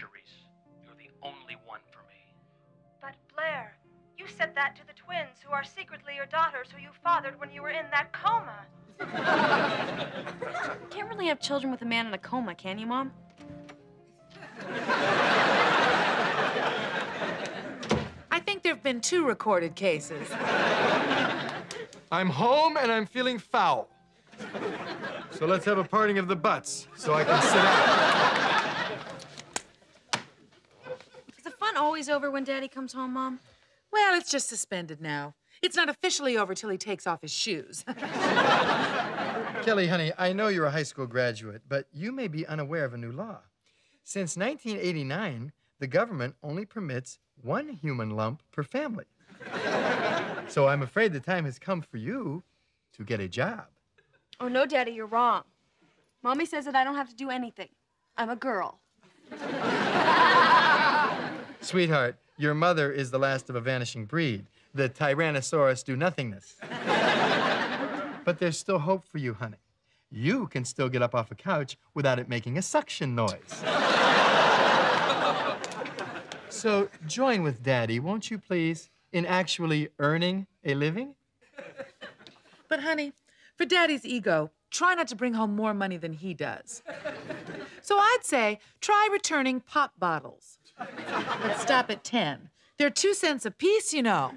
luxuries. You're the only one for me. But Blair, you said that to the twins who are secretly your daughters who you fathered when you were in that coma. Can't really have children with a man in a coma, can you, Mom? I think there have been 2 recorded cases. I'm home and I'm feeling foul. So let's have a parting of the butts so I can sit out. Is the fun always over when Daddy comes home, Mom? Well, it's just suspended now. It's not officially over till he takes off his shoes. Kelly, honey, I know you're a high school graduate, but you may be unaware of a new law. Since 1989, the government only permits 1 human lump per family. So I'm afraid the time has come for you to get a job. Oh, no, Daddy, you're wrong. Mommy says that I don't have to do anything. I'm a girl. Sweetheart, your mother is the last of a vanishing breed, the Tyrannosaurus do-nothingness. But there's still hope for you, honey. You can still get up off a couch without it making a suction noise. So join with Daddy, won't you please, in actually earning a living? But honey, for Daddy's ego, try not to bring home more money than he does. So I'd say try returning pop bottles. But stop at 10. They're 2 cents a piece, you know.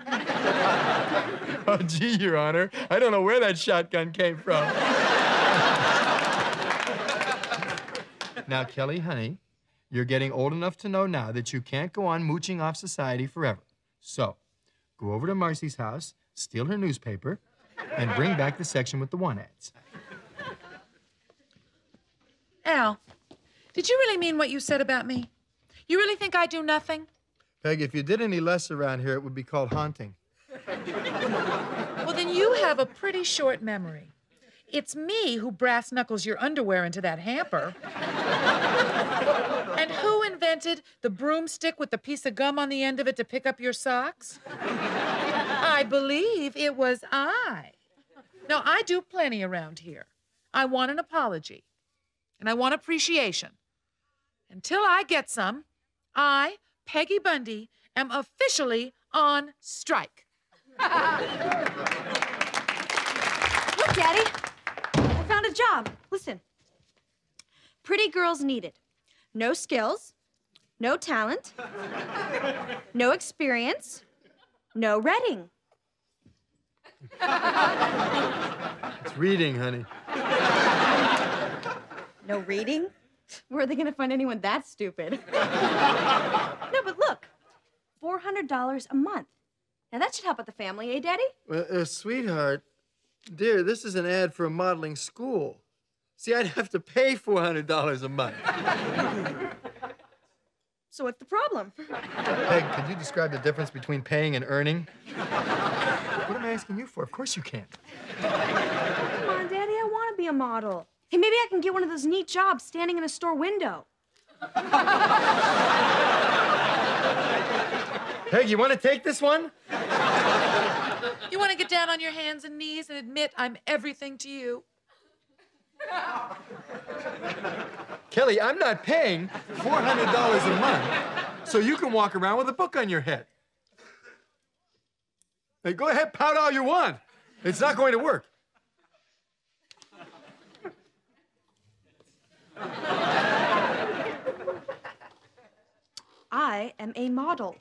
Oh, gee, Your Honor. I don't know where that shotgun came from. Now, Kelly, honey, you're getting old enough to know now that you can't go on mooching off society forever. So, go over to Marcy's house, steal her newspaper, and bring back the section with the want ads. Al, did you really mean what you said about me? You really think I do nothing? Peg, if you did any less around here, it would be called haunting. Well, then you have a pretty short memory. It's me who brass knuckles your underwear into that hamper. And who invented the broomstick with the piece of gum on the end of it to pick up your socks? I believe it was I. Now, I do plenty around here. I want an apology, and I want appreciation. Until I get some, I, Peggy Bundy, am officially on strike. Look, Daddy, I found a job. Listen. Pretty girls needed. No skills, no talent, no experience, no reading. It's reading, honey. No reading? Where are they going to find anyone that stupid? No, but look, $400 a month. Now, that should help out the family, eh, Daddy? Well, sweetheart, dear, this is an ad for a modeling school. See, I'd have to pay $400 a month. So what's the problem? Peg, could you describe the difference between paying and earning? What am I asking you for? Of course you can't. Come on, Daddy, I want to be a model. Hey, maybe I can get one of those neat jobs standing in a store window. Peg, you want to take this one? You want to get down on your hands and knees and admit I'm everything to you? Kelly, I'm not paying $400 a month so you can walk around with a book on your head. Hey, go ahead, pout all you want. It's not going to work. I am a model.